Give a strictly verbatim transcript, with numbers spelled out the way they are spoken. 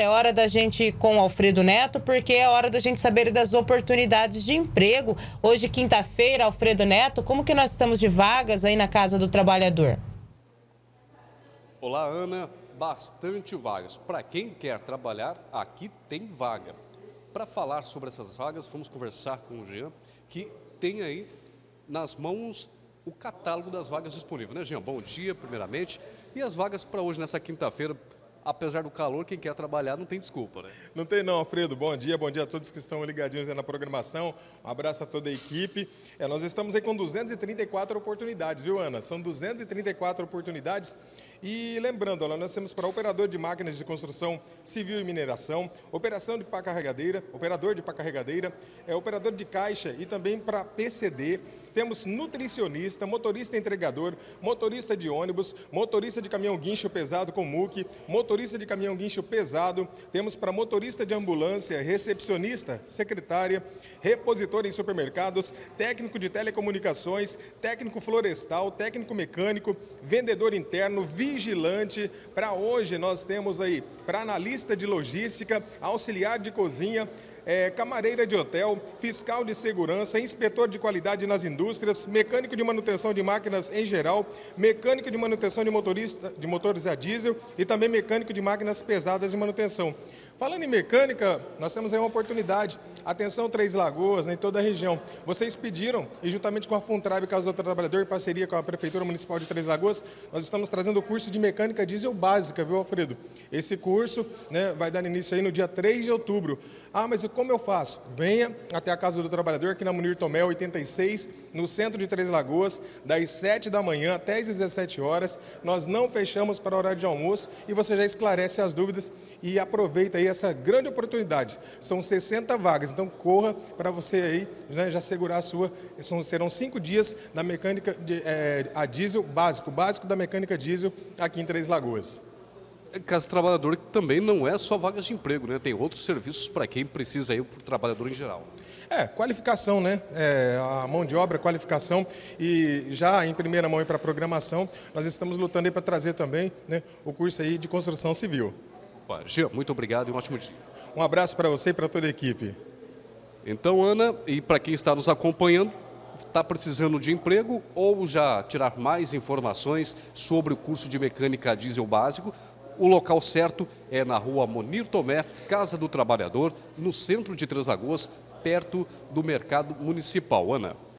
É hora da gente ir com o Alfredo Neto, porque é hora da gente saber das oportunidades de emprego. Hoje, quinta-feira, Alfredo Neto, como que nós estamos de vagas aí na Casa do Trabalhador? Olá, Ana. Bastante vagas. Para quem quer trabalhar, aqui tem vaga. Para falar sobre essas vagas, vamos conversar com o Jean, que tem aí nas mãos o catálogo das vagas disponíveis. Né, Jean? Bom dia, primeiramente. E as vagas para hoje, nessa quinta-feira... Apesar do calor, quem quer trabalhar não tem desculpa, né? Não tem não, Alfredo. Bom dia, bom dia a todos que estão ligadinhos aí na programação. Um abraço a toda a equipe. É, nós estamos aí com duzentas e trinta e quatro oportunidades, viu, Ana? São duzentas e trinta e quatro oportunidades. E lembrando, nós temos para operador de máquinas de construção civil e mineração, operação de pá carregadeira, operador de pá carregadeira, é, operador de caixa e também para P C D. Temos nutricionista, motorista entregador, motorista de ônibus, motorista de caminhão guincho pesado com muque, motorista de caminhão guincho pesado, temos para motorista de ambulância, recepcionista, secretária, repositor em supermercados, técnico de telecomunicações, técnico florestal, técnico mecânico, vendedor interno, vigilante. Para hoje nós temos aí para analista de logística, auxiliar de cozinha, é, camareira de hotel, fiscal de segurança, inspetor de qualidade nas indústrias, mecânico de manutenção de máquinas em geral, mecânico de manutenção de, motorista, de motores a diesel e também mecânico de máquinas pesadas de manutenção. Falando em mecânica, nós temos aí uma oportunidade. Atenção, Três Lagoas, né, em toda a região. Vocês pediram, e juntamente com a Funtrabe, Casa do Trabalhador, em parceria com a Prefeitura Municipal de Três Lagoas, nós estamos trazendo o curso de mecânica diesel básica, viu, Alfredo? Esse curso, né, vai dar início aí no dia três de outubro. Ah, mas e como eu faço? Venha até a Casa do Trabalhador, aqui na Munir Thomé, oitenta e seis, no centro de Três Lagoas, das sete da manhã até as dezessete horas. Nós não fechamos para o horário de almoço e você já esclarece as dúvidas e aproveita aí essa grande oportunidade. São sessenta vagas, então corra para você aí, né, já segurar a sua. São, serão cinco dias da mecânica de, é, a diesel básico, básico da mecânica diesel aqui em Três Lagoas. Casa do Trabalhador também não é só vagas de emprego, né? Tem outros serviços para quem precisa aí, para o trabalhador em geral. É, qualificação, né? É, a mão de obra, qualificação e já em primeira mão para a programação, nós estamos lutando aí para trazer também, né, o curso aí de construção civil. Jean, muito obrigado e um ótimo dia. Um abraço para você e para toda a equipe. Então, Ana, e para quem está nos acompanhando, está precisando de emprego ou já tirar mais informações sobre o curso de mecânica diesel básico, o local certo é na rua Munir Thomé, Casa do Trabalhador, no centro de Três Lagoas, perto do Mercado Municipal. Ana.